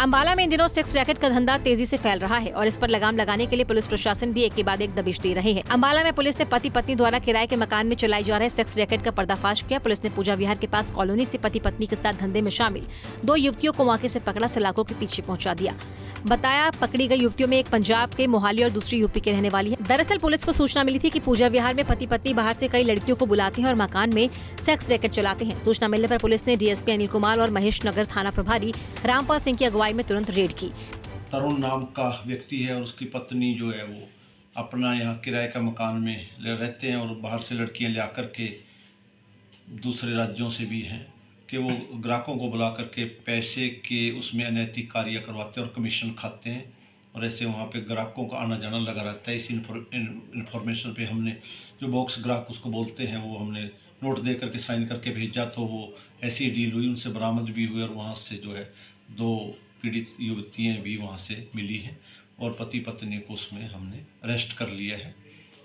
अम्बाला में इन दिनों sex racket का धंधा तेजी से फैल रहा है और इस पर लगाम लगाने के लिए पुलिस प्रशासन भी एक के बाद एक दबिश दे रहे हैं। अम्बाला में पुलिस ने पति पत्नी द्वारा किराए के मकान में चलाए जा रहे सेक्स रैकेट का पर्दाफाश किया। पुलिस ने पूजा विहार के पास कॉलोनी से पति पत्नी के साथ धंधे में शामिल दो युवतियों को मौके से पकड़ा सलाखों के पीछे पहुँचा दिया। बताया पकड़ी गई युवतियों में एक पंजाब के मोहाली और दूसरी यूपी के रहने वाली है। दरअसल पुलिस को सूचना मिली थी कि पूजा विहार में पति पत्नी बाहर से कई लड़कियों को बुलाते हैं और मकान में सेक्स रैकेट चलाते हैं। सूचना मिलने पर पुलिस ने डीएसपी अनिल कुमार और महेश नगर थाना प्रभारी रामपाल सिंह की अगुवाई में तुरंत रेड की। तरुण नाम का व्यक्ति है और उसकी पत्नी जो है वो अपना यहाँ किराए का मकान में रहते हैं और बाहर से लड़कियाँ ला करके दूसरे राज्यों से भी हैं कि वो ग्राहकों को बुला करके पैसे के उसमें अनैतिक कार्य करवाते हैं और कमीशन खाते हैं और ऐसे वहाँ पे ग्राहकों का आना जाना लगा रहता है। इसी इन्फॉर्मेशन पे हमने जो बॉक्स ग्राहक उसको बोलते हैं वो हमने नोट दे करके साइन करके भेजा तो वो ऐसी डील हुई, उनसे बरामद भी हुई और वहाँ से जो है दो पीड़ित युवतियाँ भी वहाँ से मिली हैं और पति पत्नी को उसमें हमने अरेस्ट कर लिया है।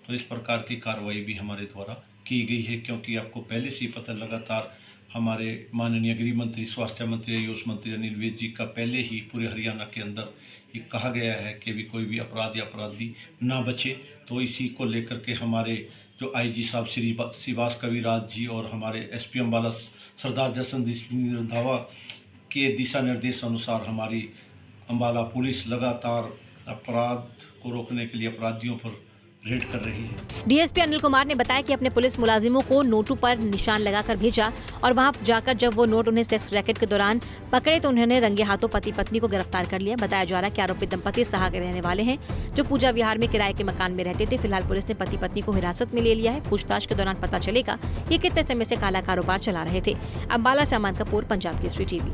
तो इस प्रकार की कार्रवाई भी हमारे द्वारा की गई है क्योंकि आपको पहले से ही पता, लगातार हमारे माननीय गृह मंत्री, स्वास्थ्य मंत्री, आयुष मंत्री अनिल विज जी का पहले ही पूरे हरियाणा के अंदर ये कहा गया है कि भी कोई भी अपराध या अपराधी ना बचे। तो इसी को लेकर के हमारे जो आईजी साहब श्री सुबास कविराज जी और हमारे एसपी अम्बाला सरदार जसन दीधावा के दिशा निर्देश अनुसार हमारी अम्बाला पुलिस लगातार अपराध को रोकने के लिए अपराधियों पर रेड कर रही है। डीएसपी अनिल कुमार ने बताया कि अपने पुलिस मुलाजिमों को नोटों पर निशान लगाकर भेजा और वहां जाकर जब वो नोट उन्हें सेक्स रैकेट के दौरान पकड़े तो उन्होंने रंगे हाथों पति पत्नी को गिरफ्तार कर लिया। बताया जा रहा है कि आरोपी दंपति सहा के रहने वाले हैं जो पूजा विहार में किराए के मकान में रहते थे। फिलहाल पुलिस ने पति पत्नी को हिरासत में ले लिया है। पूछताछ के दौरान पता चलेगा ये कितने समय से काला कारोबार चला रहे थे। अम्बाला से अमान कपूर, पंजाब केसरी टीवी।